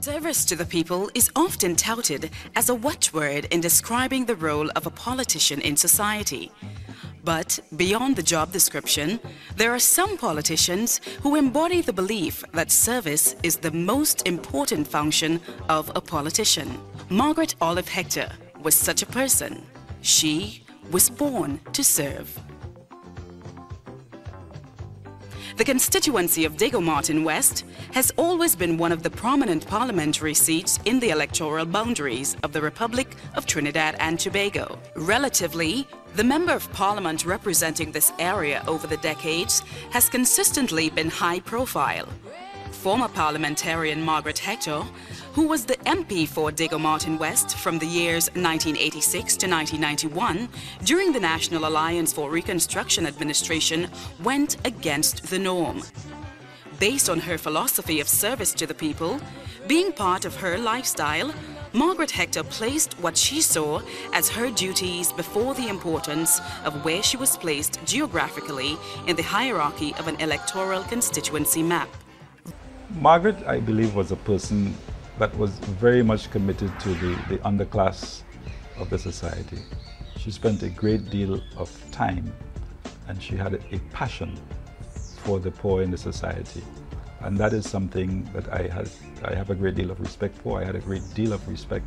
Service to the people is often touted as a watchword in describing the role of a politician in society. But beyond the job description, there are some politicians who embody the belief that service is the most important function of a politician. Margaret Olive Hector was such a person. She was born to serve. The constituency of Diego Martin West has always been one of the prominent parliamentary seats in the electoral boundaries of the Republic of Trinidad and Tobago. Relatively, the Member of Parliament representing this area over the decades has consistently been high profile. Former parliamentarian Margaret Hector, who was the MP for Diego Martin West from the years 1986 to 1991, during the National Alliance for Reconstruction administration, went against the norm. Based on her philosophy of service to the people, being part of her lifestyle, Margaret Hector placed what she saw as her duties before the importance of where she was placed geographically in the hierarchy of an electoral constituency map. Margaret, I believe, was a person that was very much committed to the underclass of the society. She spent a great deal of time and she had a passion for the poor in the society. And that is something that I have a great deal of respect for. I had a great deal of respect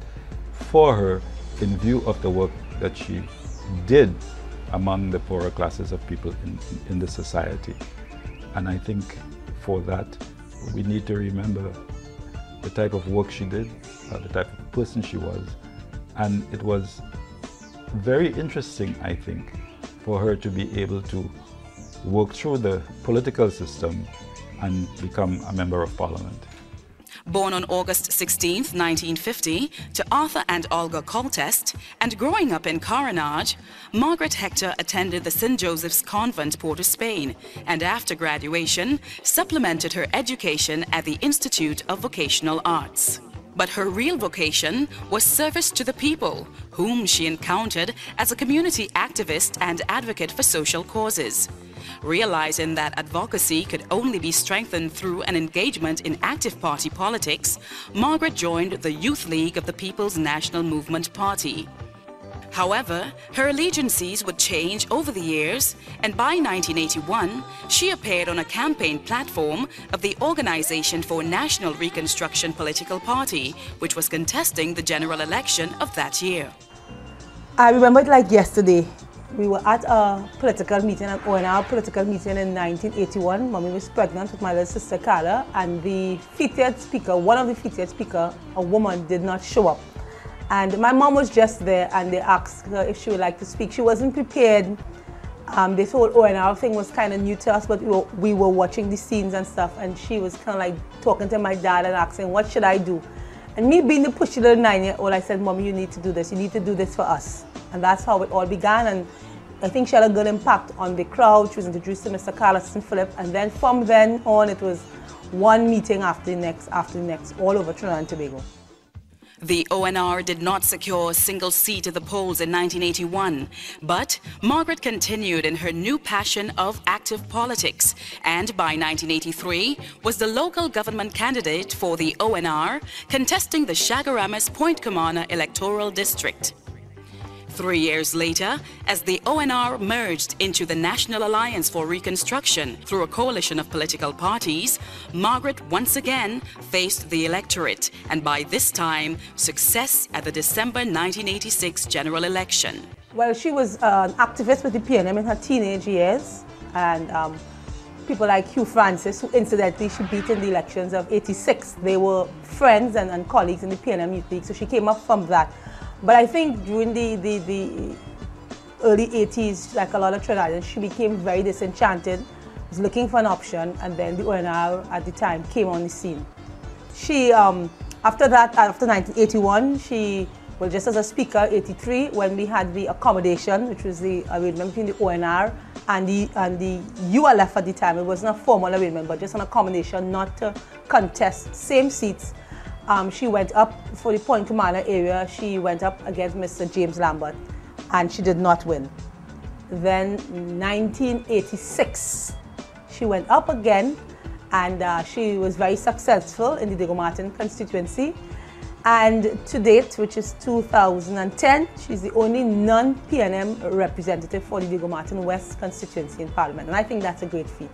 for her in view of the work that she did among the poorer classes of people in the society. And I think for that, we need to remember the type of work she did, the type of person she was. And it was very interesting, I think, for her to be able to work through the political system and become a Member of Parliament. Born on August 16, 1950, to Arthur and Olga Coltest, and growing up in Carenage, Margaret Hector attended the St. Joseph's Convent, Port of Spain, and after graduation, supplemented her education at the Institute of Vocational Arts. But her real vocation was service to the people, whom she encountered as a community activist and advocate for social causes. Realizing that advocacy could only be strengthened through an engagement in active party politics, Margaret joined the Youth League of the People's National Movement Party. However, her allegiances would change over the years, and by 1981, she appeared on a campaign platform of the Organization for National Reconstruction Political Party, which was contesting the general election of that year. I remember it like yesterday. We were at a political meeting, an ONR political meeting in 1981. Mommy was pregnant with my little sister Carla, and the featured speaker, one of the featured speakers, a woman, did not show up. And my mom was just there, and they asked her if she would like to speak. She wasn't prepared. This whole ONR thing was kind of new to us, but we were watching the scenes and stuff, and she was kind of like talking to my dad and asking, what should I do? And me being the pushy little 9-year-old, I said, Mom, you need to do this. You need to do this for us. And that's how it all began, and I think she had a good impact on the crowd. She was introduced to Mr. Carlos and Philip, and then from then on, it was one meeting after the next, all over Trinidad and Tobago. The ONR did not secure a single seat at the polls in 1981, but Margaret continued in her new passion of active politics, and by 1983 was the local government candidate for the ONR, contesting the Shagaramas Point Komana electoral district. 3 years later, as the ONR merged into the National Alliance for Reconstruction through a coalition of political parties, Margaret once again faced the electorate, and by this time, success at the December 1986 general election. Well, she was an activist with the PNM in her teenage years, and people like Hugh Francis, who incidentally she beat in the elections of '86. They were friends and colleagues in the PNM Youth League, so she came up from that. But I think during the early 80s, like a lot of Trinidadians, she became very disenchanted, was looking for an option, and then the ONR at the time came on the scene. She, after that, after 1981, she was just as a speaker, 83, when we had the accommodation, which was the arrangement between the ONR and the ULF at the time. It wasn't a formal arrangement, but just an accommodation not to contest same seats. She went up for the Point Komana area. She went up against Mr. James Lambert, and she did not win. Then 1986, she went up again, and she was very successful in the Diego Martin constituency. And to date, which is 2010, she's the only non-PNM representative for the Diego Martin West constituency in Parliament, and I think that's a great feat.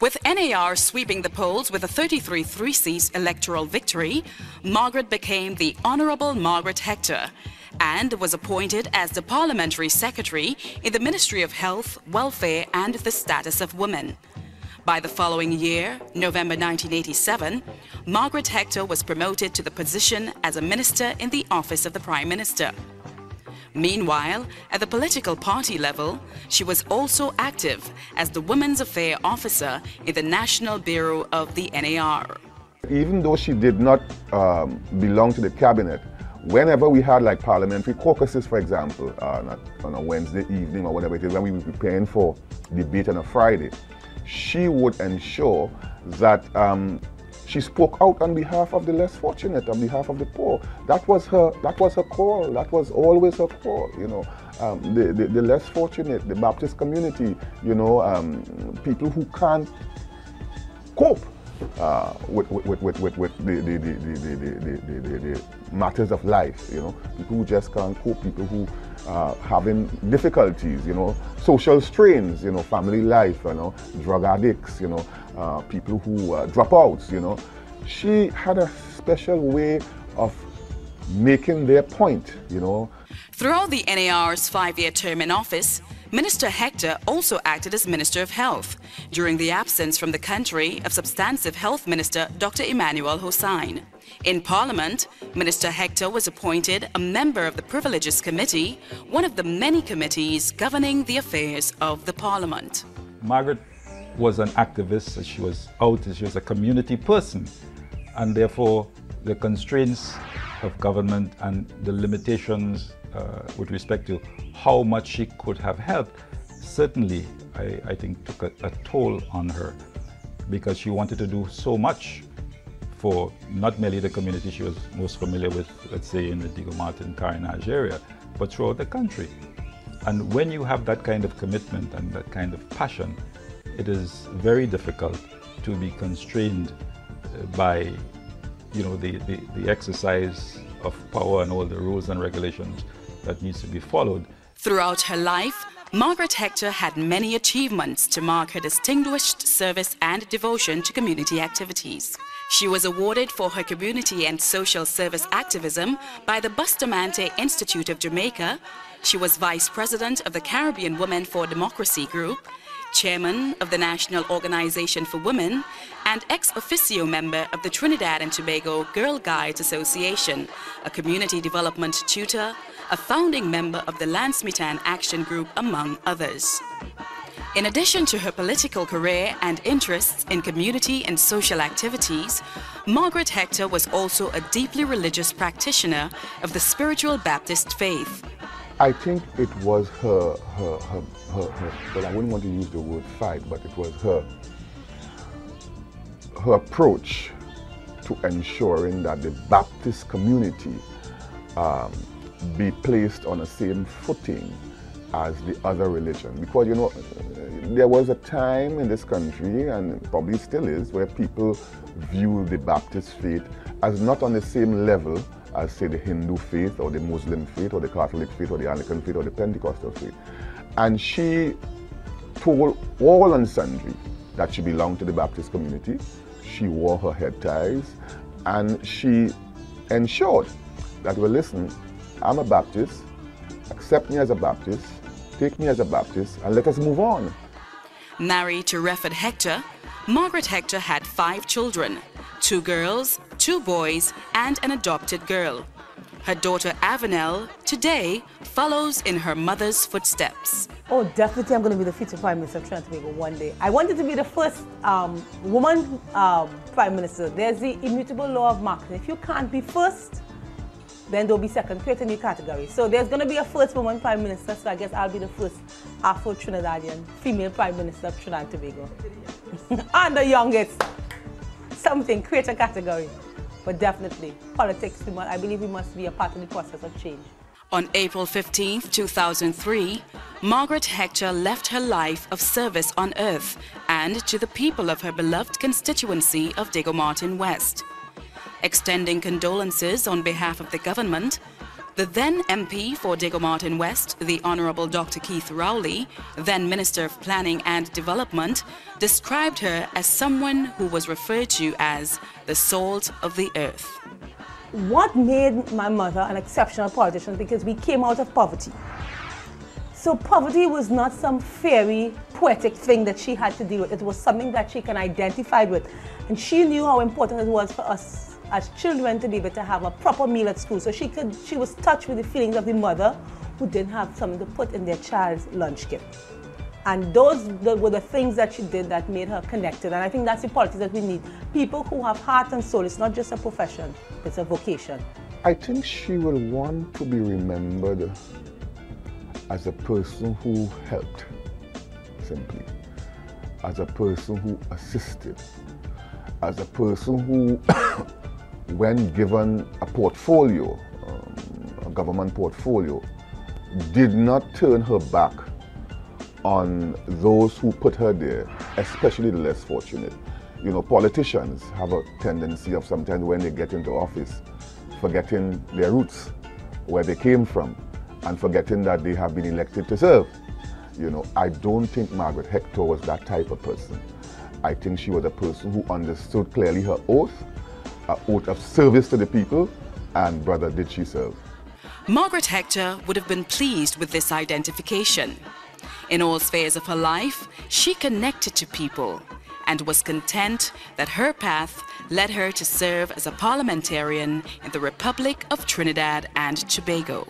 With NAR sweeping the polls with a 33-3 electoral victory, Margaret became the Honourable Margaret Hector and was appointed as the Parliamentary Secretary in the Ministry of Health, Welfare and the Status of Women. By the following year, November 1987, Margaret Hector was promoted to the position as a minister in the Office of the Prime Minister. Meanwhile, at the political party level, she was also active as the Women's Affairs Officer in the National Bureau of the NAR. Even though she did not belong to the cabinet, whenever we had like parliamentary caucuses, for example, on a Wednesday evening or whatever it is, when we were preparing for debate on a Friday, she would ensure that she spoke out on behalf of the less fortunate, on behalf of the poor. That was her call. That was always her call, you know. The less fortunate, the Baptist community, you know, people who can't cope with the matters of life, you know, people who just can't cope, people who having difficulties, you know, social strains, you know, family life, you know, drug addicts, you know, people who dropouts, you know. She had a special way of making their point, you know. Throughout the NAR's 5-year term in office, Minister Hector also acted as Minister of Health during the absence from the country of substantive Health Minister Dr. Emmanuel Hossain. In Parliament, Minister Hector was appointed a member of the Privileges Committee, one of the many committees governing the affairs of the Parliament. Margaret was an activist, she was out, she was a community person, and therefore the constraints of government and the limitations with respect to how much she could have helped, certainly I think took a toll on her, because she wanted to do so much for not merely the community she was most familiar with, let's say in the Diego Martin Carenage area, but throughout the country. And when you have that kind of commitment and that kind of passion, it is very difficult to be constrained by, you know, the exercise of power and all the rules and regulations that needs to be followed. Throughout her life, Margaret Hector had many achievements to mark her distinguished service and devotion to community activities. She was awarded for her community and social service activism by the Bustamante Institute of Jamaica. She was vice president of the Caribbean Women for Democracy group, chairman of the National Organization for Women, and ex officio member of the Trinidad and Tobago Girl Guides Association, a community development tutor, a founding member of the Lansmitan Action Group, among others. In addition to her political career and interests in community and social activities, Margaret Hector was also a deeply religious practitioner of the Spiritual Baptist faith. I think it was her, well, I wouldn't want to use the word fight, but it was her approach to ensuring that the Baptist community be placed on the same footing as the other religion. Because, you know, there was a time in this country, and probably still is, where people view the Baptist faith as not on the same level as, say, the Hindu faith or the Muslim faith or the Catholic faith or the Anglican faith or the Pentecostal faith. And she told all and sundry that she belonged to the Baptist community. She wore her head ties and she ensured that, well, listen, I'm a Baptist, accept me as a Baptist, take me as a Baptist, and let us move on. Married to Reford Hector, Margaret Hector had 5 children, 2 girls, 2 boys, and an adopted girl. Her daughter Avenel today follows in her mother's footsteps. Oh, definitely I'm going to be the future Prime Minister of Trinidad and Tobago one day. I wanted to be the first woman Prime Minister. There's the immutable law of marketing. If you can't be first, then there'll be second, create a new category. So there's going to be a first woman Prime Minister, so I guess I'll be the first Afro-Trinidadian female Prime Minister of Trinidad and Tobago. And the youngest. Something, create a category. But definitely, politics, I believe we must be a part of the process of change. On April 15, 2003, Margaret Hector left her life of service on earth and hand to the people of her beloved constituency of Diego Martin West. Extending condolences on behalf of the government, the then MP for Diego Martin West, the Honorable Dr. Keith Rowley, then Minister of Planning and Development, described her as someone who was referred to as the salt of the earth. What made my mother an exceptional politician? Because we came out of poverty. So poverty was not some fairy, poetic thing that she had to deal with. It was something that she can identify with. And she knew how important it was for us as children to be able to have a proper meal at school. So she was touched with the feelings of the mother who didn't have something to put in their child's lunch kit. And those were the things that she did that made her connected. And I think that's the politics that we need. People who have heart and soul. It's not just a profession, it's a vocation. I think she will want to be remembered as a person who helped, simply. As a person who assisted. As a person who when given a portfolio, a government portfolio, did not turn her back on those who put her there, especially the less fortunate. You know, politicians have a tendency of sometimes when they get into office, forgetting their roots, where they came from, and forgetting that they have been elected to serve. You know, I don't think Margaret Hector was that type of person. I think she was a person who understood clearly her oath, an oath of service to the people, and brother, did she serve. Margaret Hector would have been pleased with this identification. In all spheres of her life, she connected to people and was content that her path led her to serve as a parliamentarian in the Republic of Trinidad and Tobago.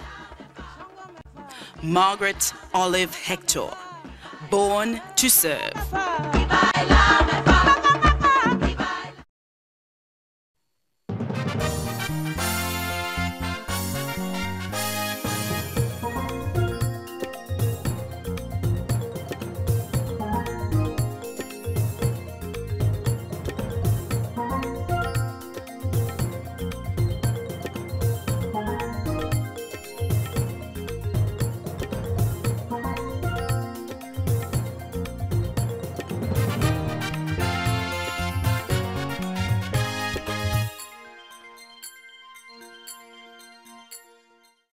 Margaret Olive Hector, born to serve.